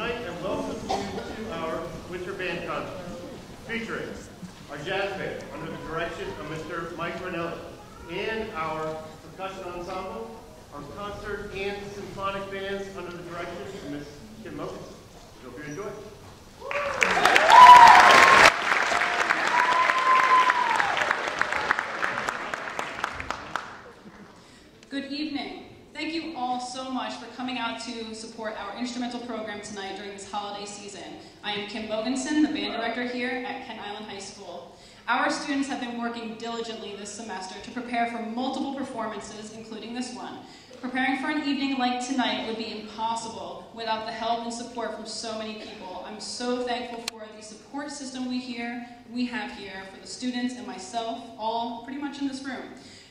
tonight and welcome you to our winter band concert featuring our jazz band under the direction of Mr. Mike Rinelli and our percussion ensemble, our concert and symphonic bands under the direction of Ms. Kim Mokus. We hope you enjoy. Good evening. Thank you all so much for coming out to support our instrumental program tonight during this holiday season. I am Kim Bogenson, the band director here at Kent Island High School. Our students have been working diligently this semester to prepare for multiple performances, including this one. Preparing for an evening like tonight would be impossible without the help and support from so many people. I'm so thankful for the support system we have here for the students and myself, all pretty much in this room.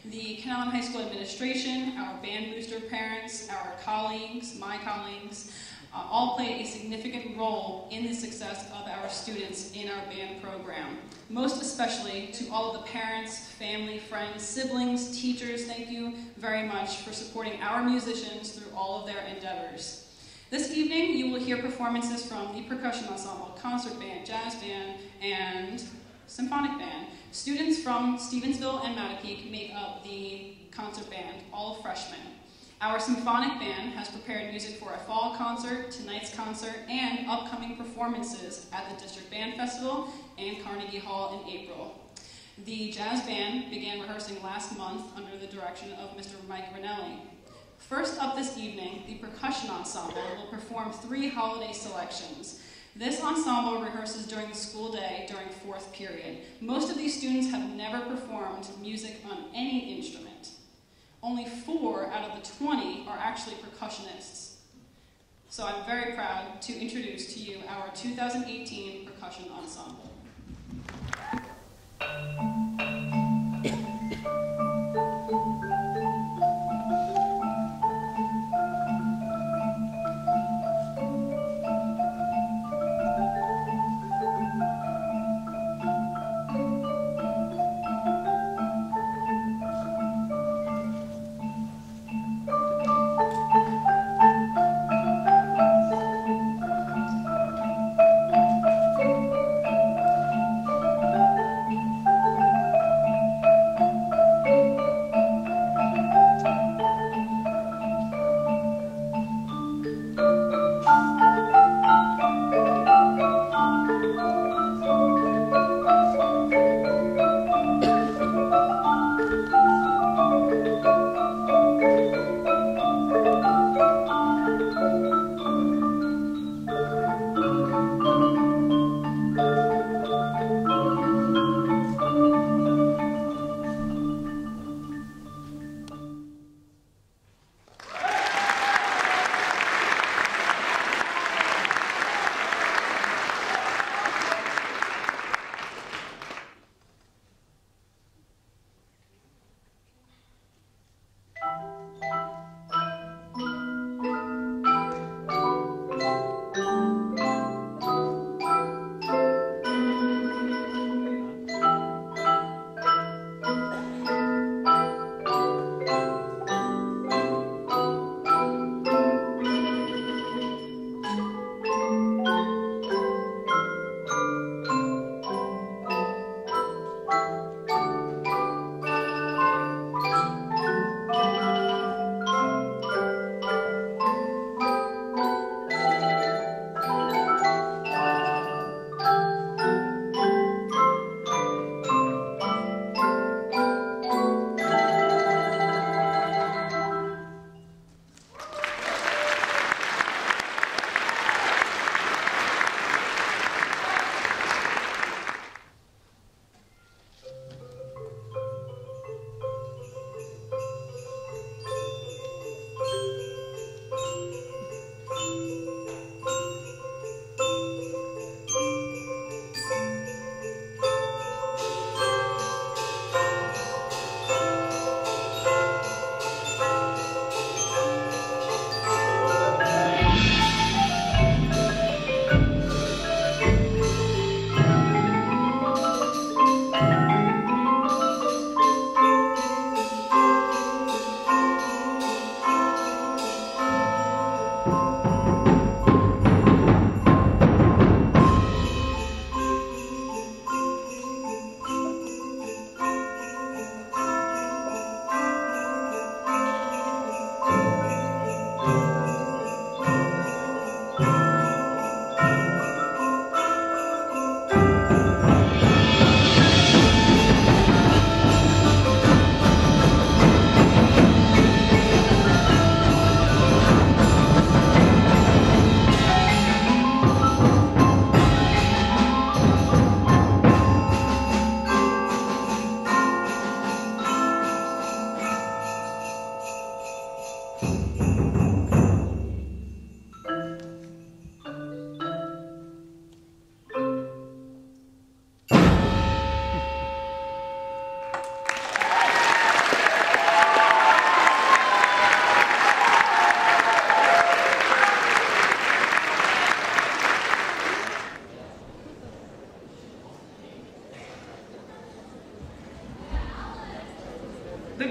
The Kent Island High School administration, our band booster parents, our colleagues, my colleagues, all play a significant role in the success of our students in our band program. Most especially to all of the parents, family, friends, siblings, teachers, thank you very much for supporting our musicians through all of their endeavors. This evening, you will hear performances from the percussion ensemble, concert band, jazz band, and symphonic band. Students from Stevensville and Mattapique make up the concert band, all freshmen. Our symphonic band has prepared music for a fall concert, tonight's concert, and upcoming performances at the District Band Festival and Carnegie Hall in April. The jazz band began rehearsing last month under the direction of Mr. Mike Rinelli. First up this evening, the percussion ensemble will perform three holiday selections. This ensemble rehearses during the school day during fourth period. Most of these students have never performed music on any instrument. Only 4 out of the 20 are actually percussionists. So I'm very proud to introduce to you our 2018 percussion ensemble.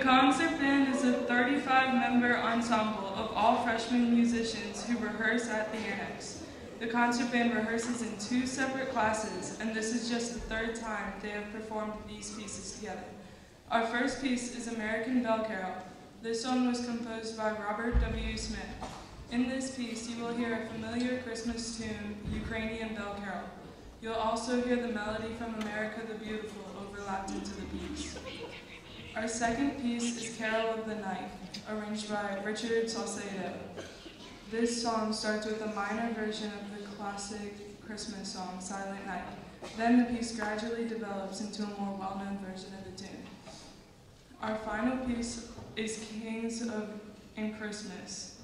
Concert Band is a 35-member ensemble of all freshman musicians who rehearse at the annex. The Concert Band rehearses in two separate classes, and this is just the third time they have performed these pieces together. Our first piece is American Bell Carol. This one was composed by Robert W. Smith. In this piece, you will hear a familiar Christmas tune, Ukrainian Bell Carol. You'll also hear the melody from America the Beautiful overlapped into the piece. Our second piece is Carol of the Night, arranged by Richard Saucedo. This song starts with a minor version of the classic Christmas song, Silent Night. Then the piece gradually develops into a more well-known version of the tune. Our final piece is Kings of and Christmas.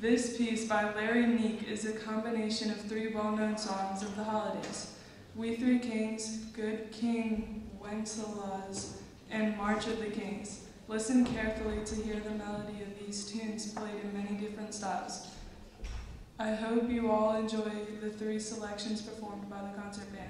This piece by Larry Meek is a combination of three well-known songs of the holidays, We Three Kings, Good King Wenceslas, and March of the Kings. Listen carefully to hear the melody of these tunes played in many different styles. I hope you all enjoy the three selections performed by the concert band.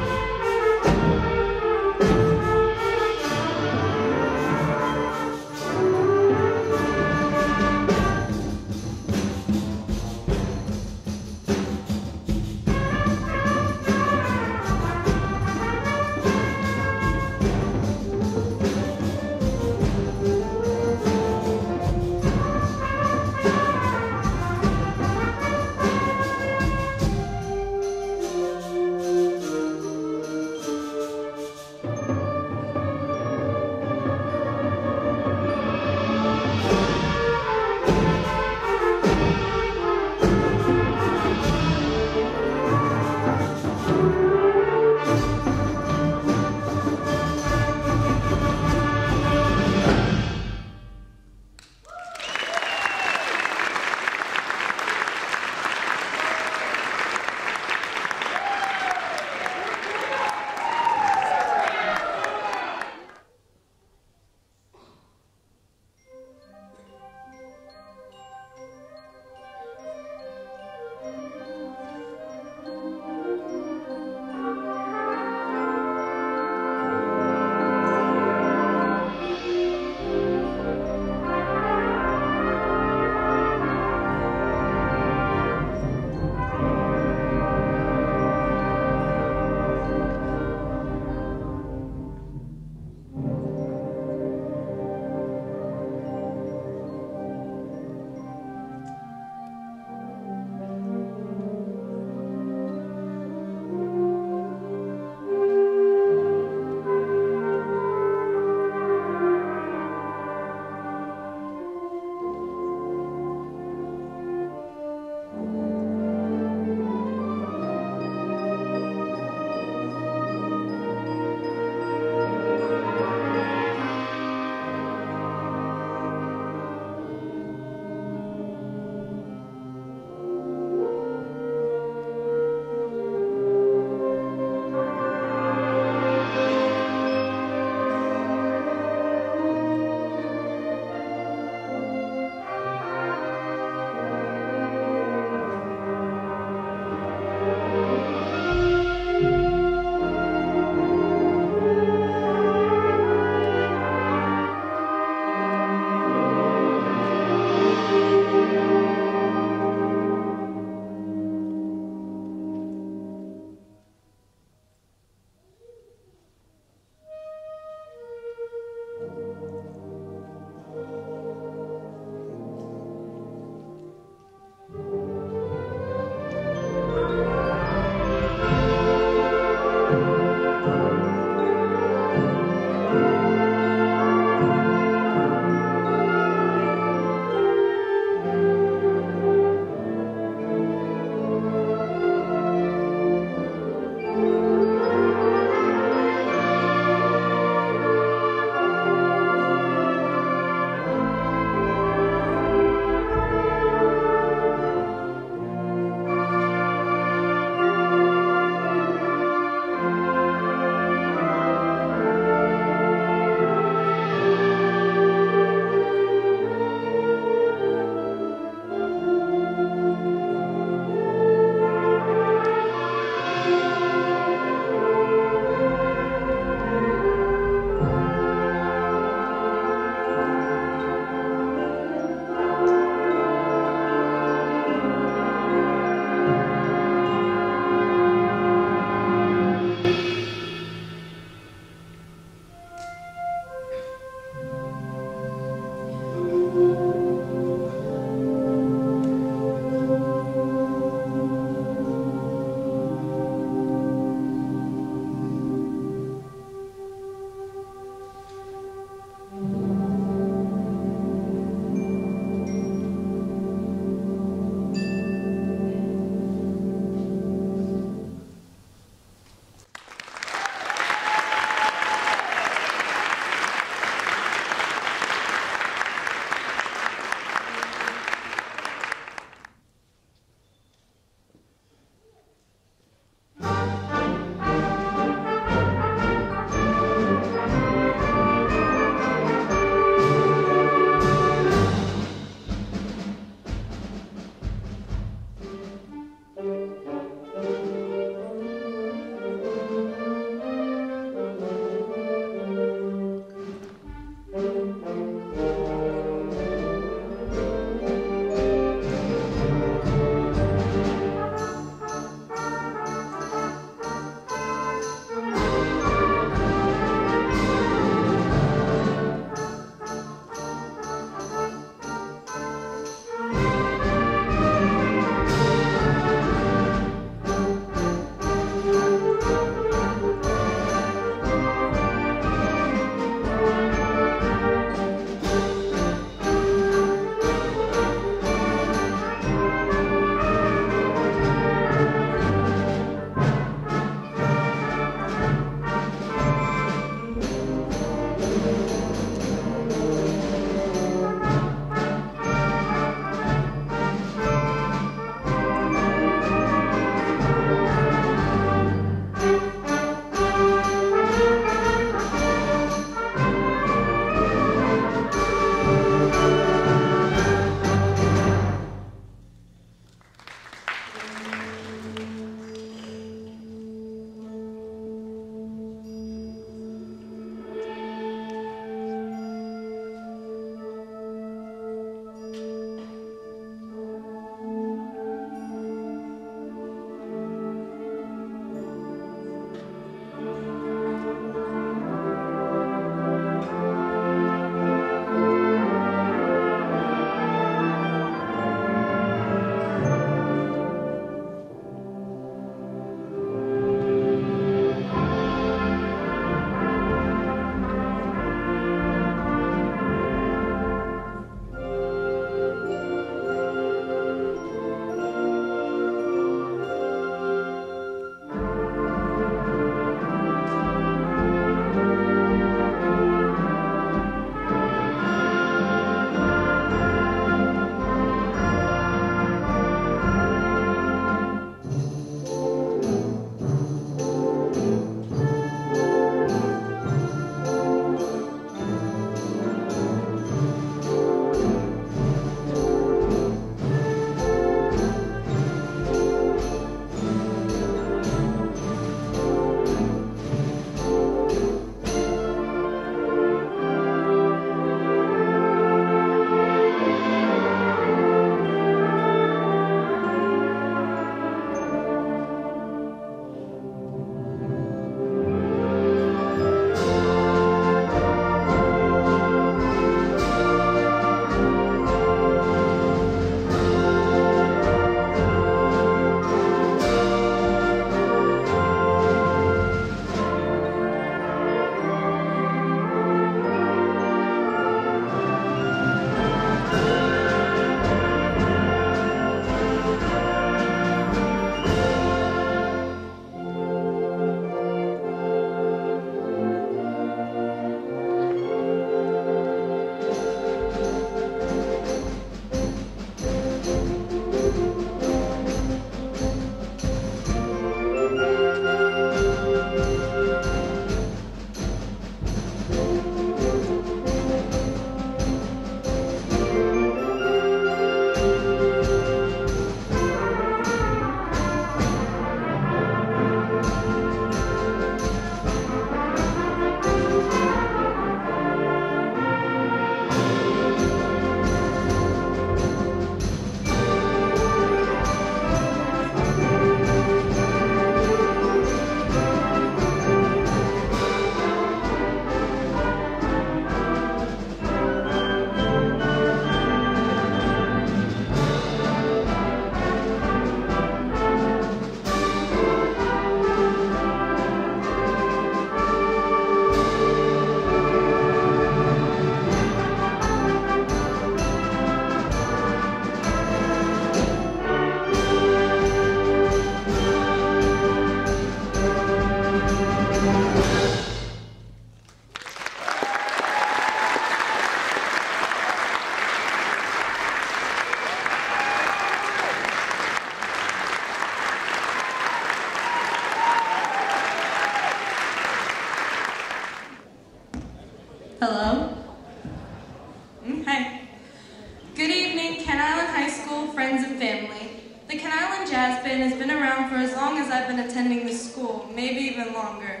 even longer.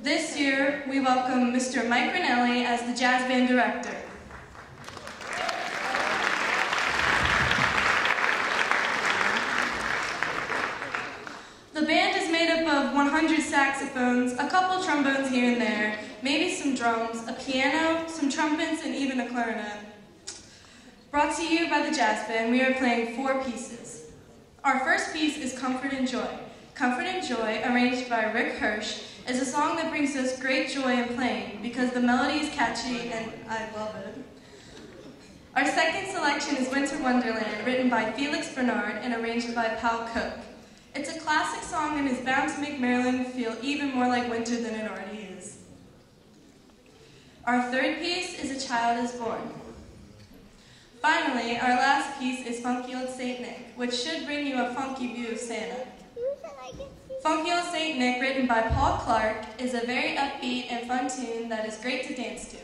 This year, we welcome Mr. Mike Rinelli as the jazz band director. The band is made up of 100 saxophones, a couple trombones here and there, maybe some drums, a piano, some trumpets, and even a clarinet. Brought to you by the jazz band, we are playing 4 pieces. Our first piece is Comfort and Joy. Comfort and Joy, arranged by Rick Hirsch, is a song that brings us great joy in playing because the melody is catchy and I love it. Our second selection is Winter Wonderland, written by Felix Bernard and arranged by Paul Cook. It's a classic song and is bound to make Maryland feel even more like winter than it already is. Our third piece is A Child is Born. Finally, our last piece is Funky Old St. Nick, which should bring you a funky view of Santa. Funky Old St. Nick, written by Paul Clark, is a very upbeat and fun tune that is great to dance to.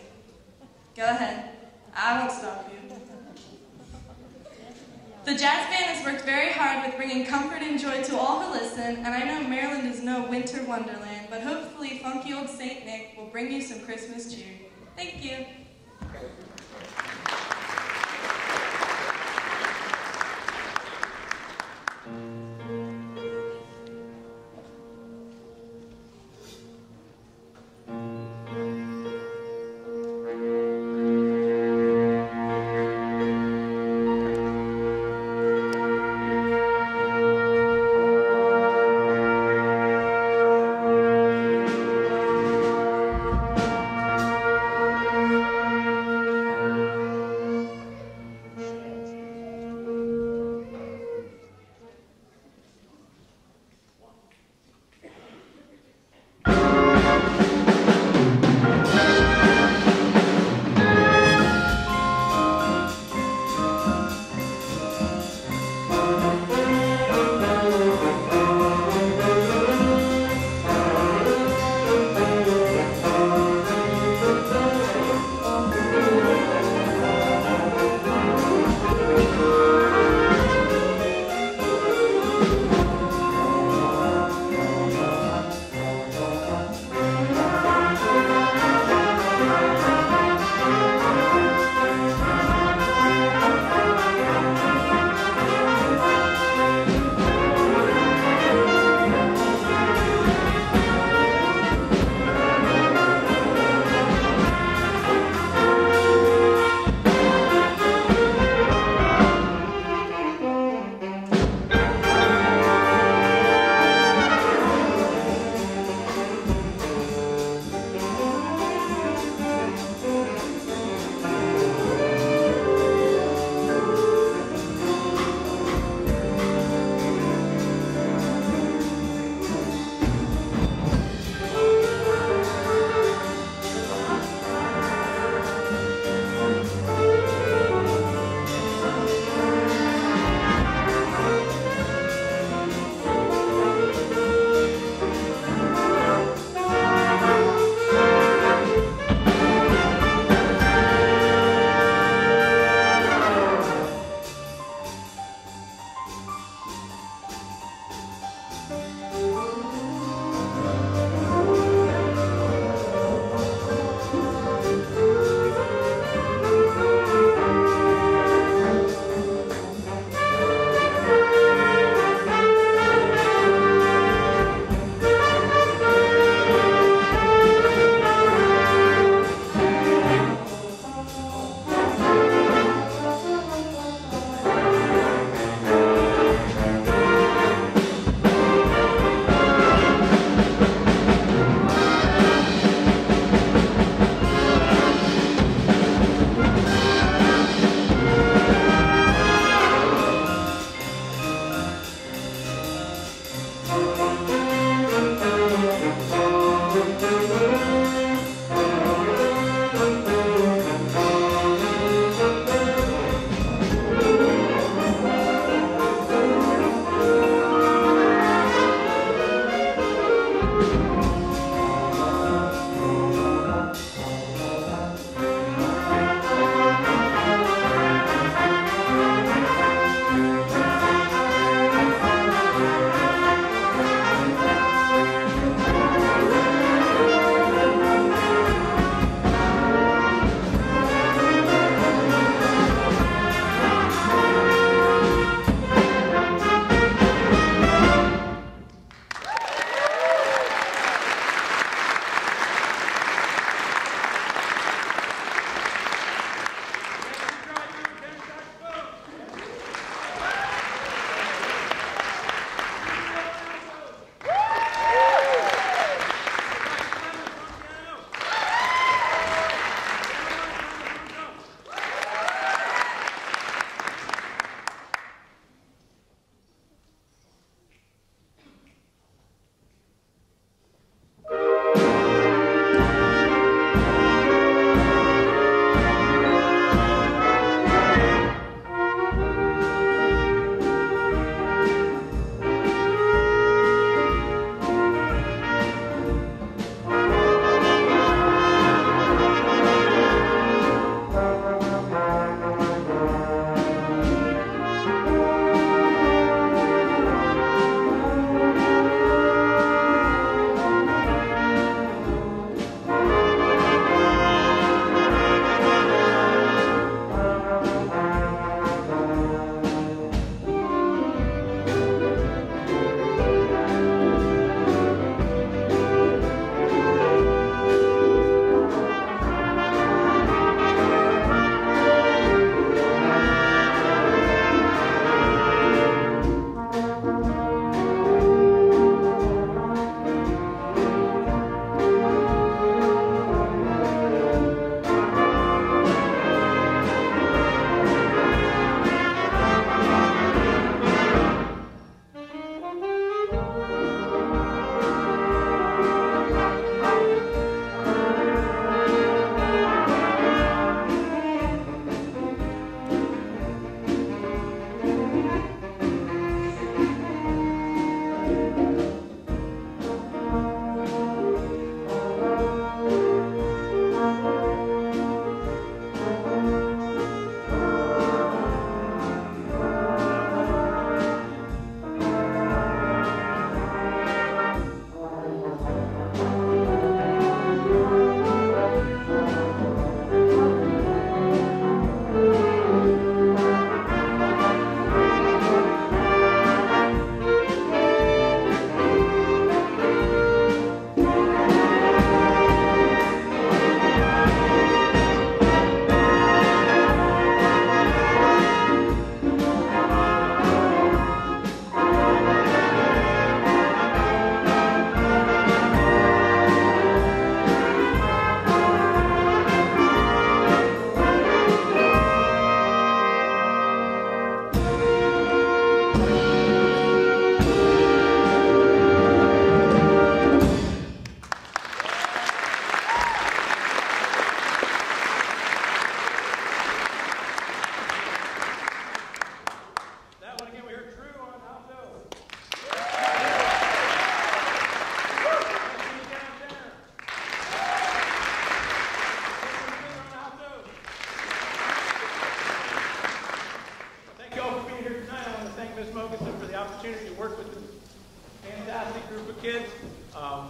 Go ahead. I won't stop you. The jazz band has worked very hard with bringing comfort and joy to all who listen, and I know Maryland is no winter wonderland, but hopefully Funky Old St. Nick will bring you some Christmas cheer. Thank you.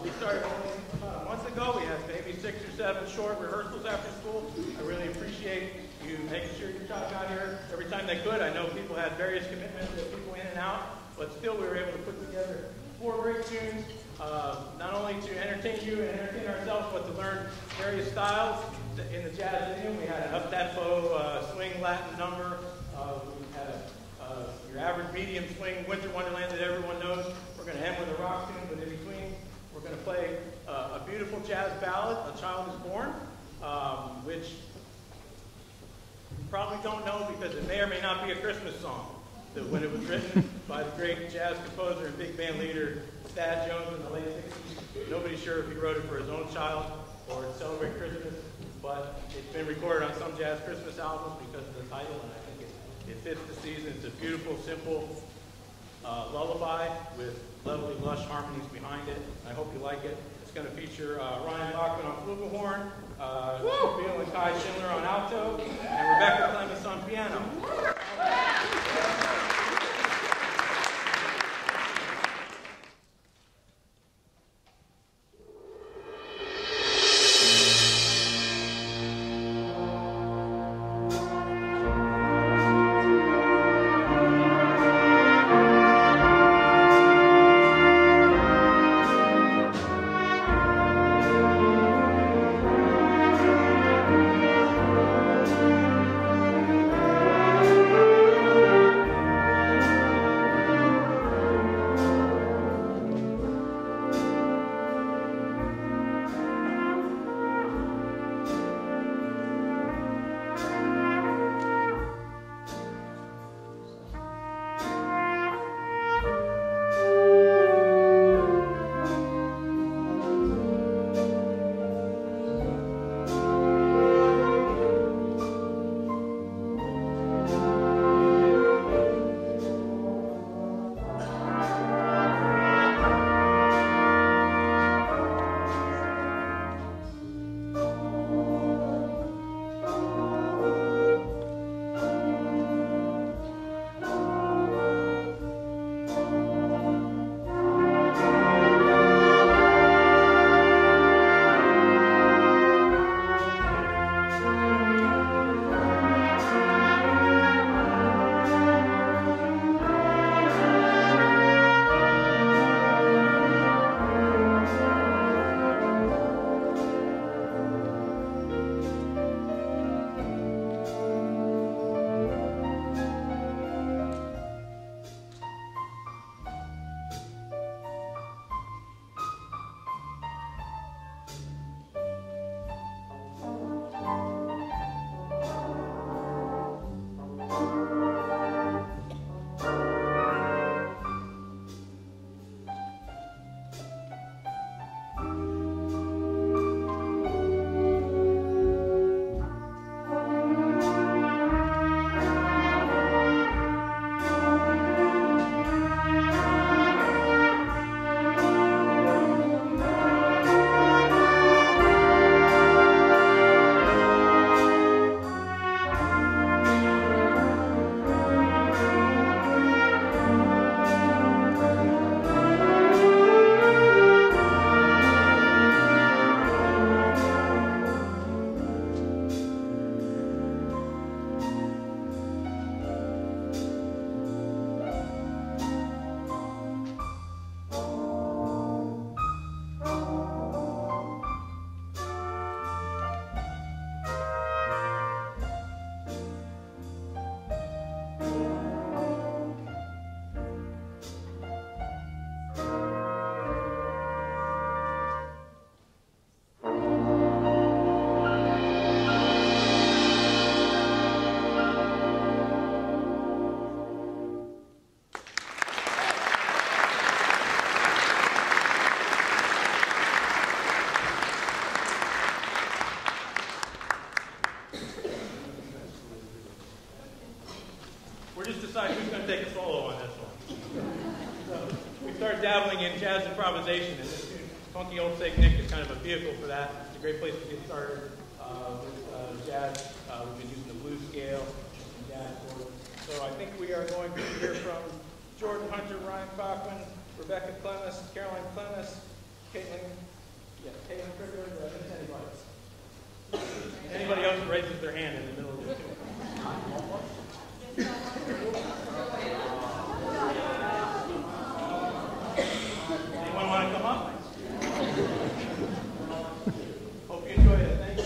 We started about a month ago. We had maybe 6 or 7 short rehearsals after school. I really appreciate you making sure your child got here every time they could. I know people had various commitments, people in and out, but still we were able to put together 4 great tunes, not only to entertain you and entertain ourselves, but to learn various styles. In the jazz idiom, we had an up-tempo swing Latin number. We had your average medium swing Winter Wonderland that everyone knows. We're going to end with a rock tune, but in between, we're going to play a beautiful jazz ballad, A Child Is Born, which you probably don't know because it may or may not be a Christmas song. When it was written by the great jazz composer and big band leader Thad Jones in the late 60s. Nobody's sure if he wrote it for his own child or to celebrate Christmas, but it's been recorded on some jazz Christmas albums because of the title, and I think it fits the season. It's a beautiful, simple lullaby with lovely, lush harmonies behind it. I hope you like it. It's going to feature Ryan Bachman on flugelhorn, Bill and Kai Schindler on alto, and Rebecca Clemens on piano. Jazz improvisation, and this funky old Saint Nick is kind of a vehicle for that. It's a great place to get started with jazz. We've been using the blues scale and jazz chords. So I think we are going to hear from Jordan Hunter, Ryan Bachman, Rebecca Clemens, Caroline Clemens, Caitlin Cricker, anybody. Anybody else who raises their hand in the middle of the field? Anyone want to come up? Hope you enjoy it. Thank you.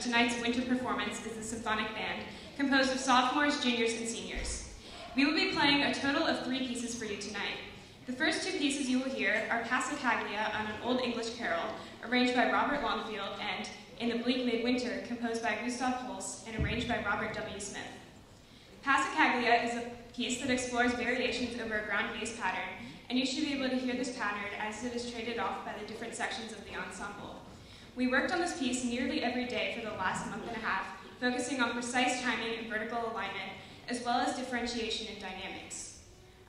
Tonight's winter performance is the symphonic band, composed of sophomores, juniors, and seniors. We will be playing a total of 3 pieces for you tonight. The first 2 pieces you will hear are Passacaglia on an Old English Carol, arranged by Robert Longfield, and In the Bleak Midwinter, composed by Gustav Holst and arranged by Robert W. Smith. Passacaglia is a piece that explores variations over a ground bass pattern and you should be able to hear this pattern as it is traded off by the different sections of the ensemble. We worked on this piece nearly every day for the last month and a half, focusing on precise timing and vertical alignment, as well as differentiation and dynamics.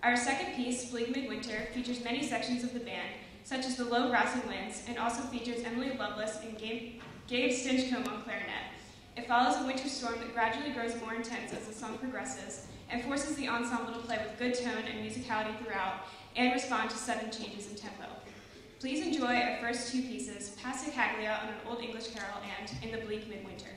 Our second piece, Bleak Midwinter, features many sections of the band, such as the low brassy winds, and also features Emily Lovelace and Gabe Stinchcomb on clarinet. It follows a winter storm that gradually grows more intense as the song progresses, and forces the ensemble to play with good tone and musicality throughout, and respond to sudden changes in tempo. Please enjoy our first two pieces, Passig Haglia on an Old English Carol and In the Bleak Midwinter.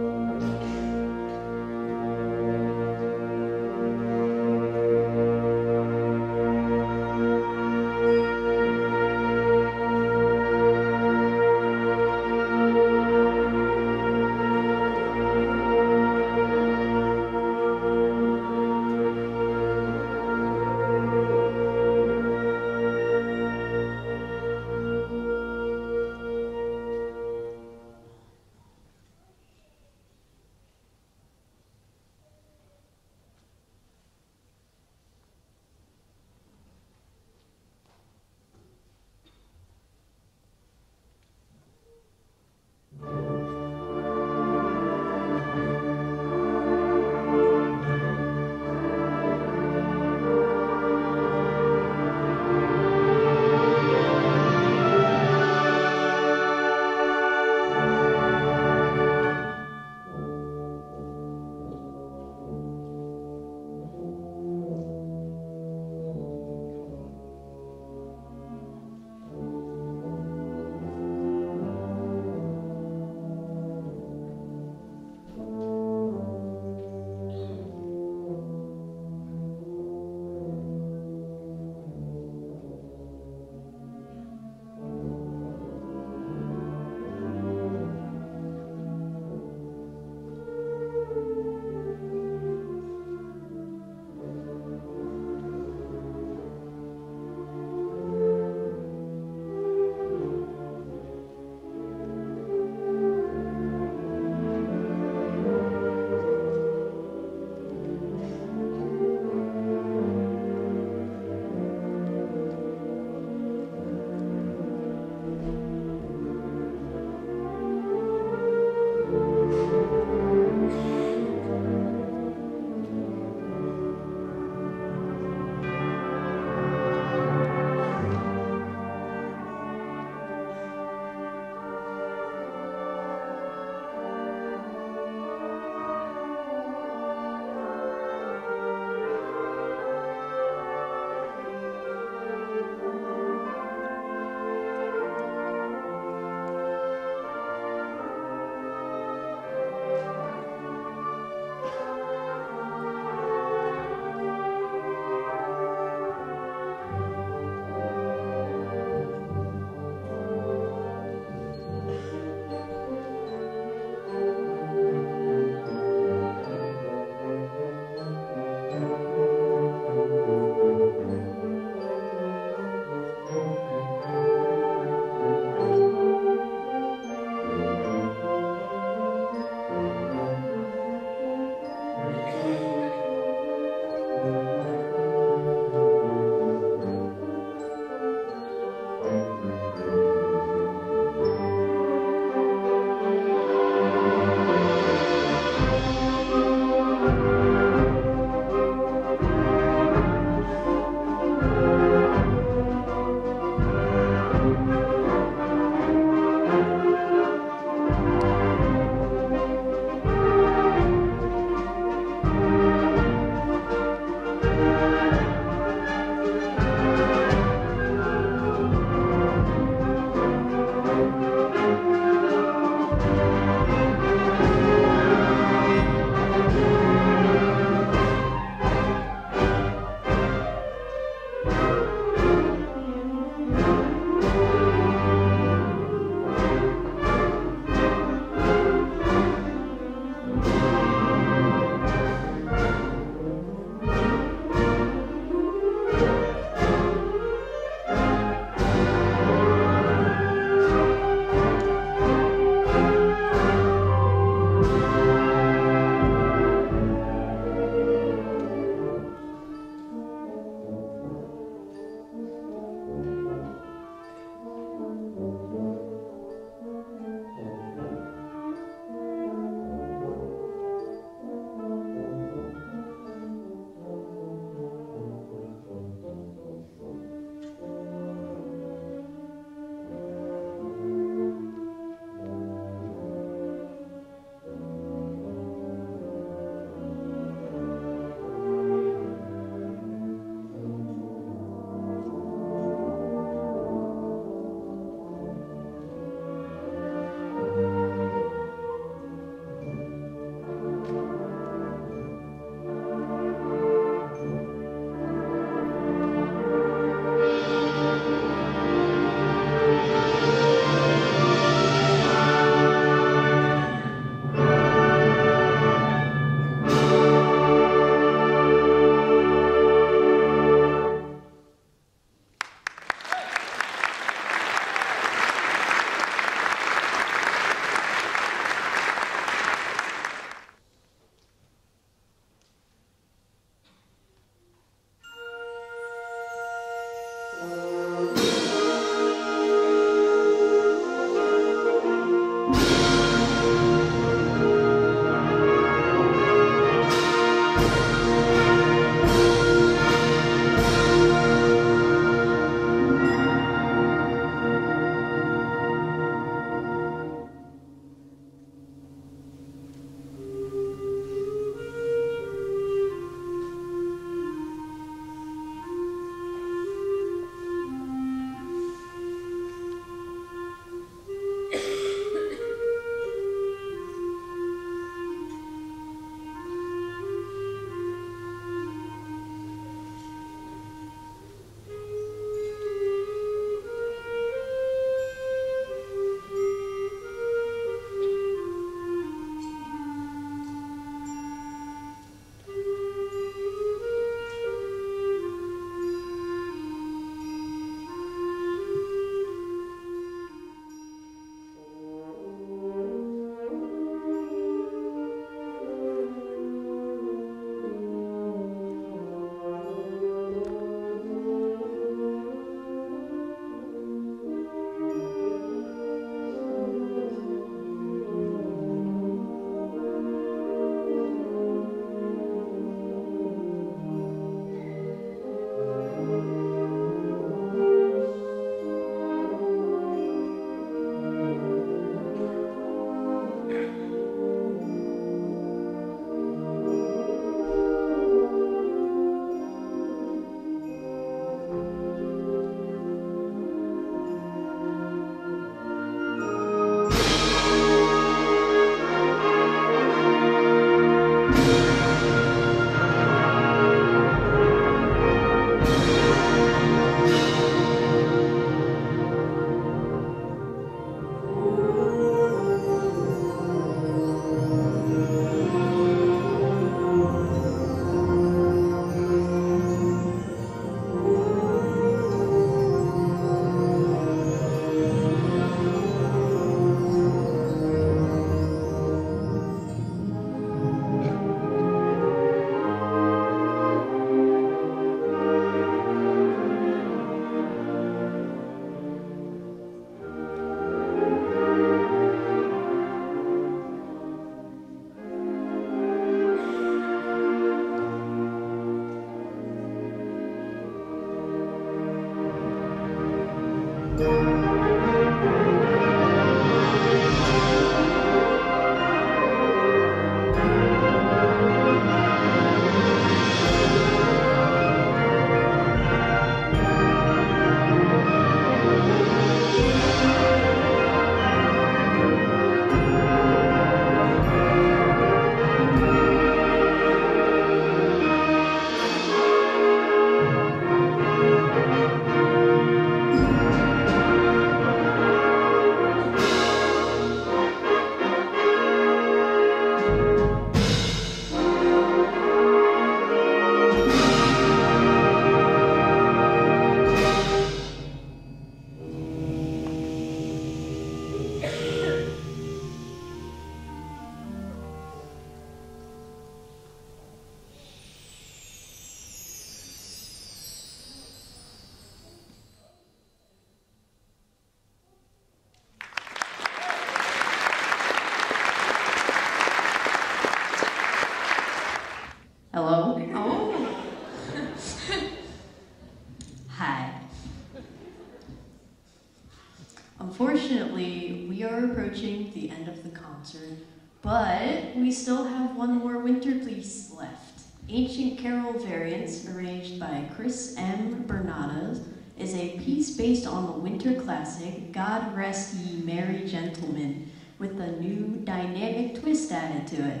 But we still have one more winter piece left. Ancient Carol Variants, arranged by Chris M. Bernadas, is a piece based on the winter classic God Rest Ye Merry Gentlemen, with a new dynamic twist added to it.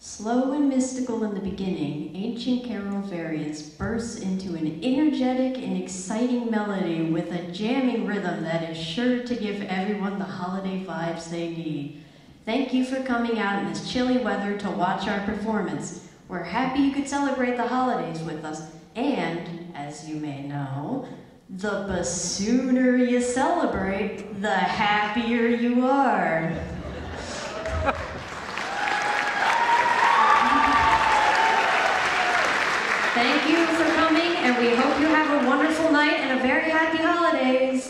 Slow and mystical in the beginning, Ancient Carol Variants bursts into an energetic and exciting melody with a jamming rhythm that is sure to give everyone the holiday vibes they need. Thank you for coming out in this chilly weather to watch our performance. We're happy you could celebrate the holidays with us, and, as you may know, the sooner you celebrate, the happier you are. Thank you for coming, and we hope you have a wonderful night and a very happy holidays.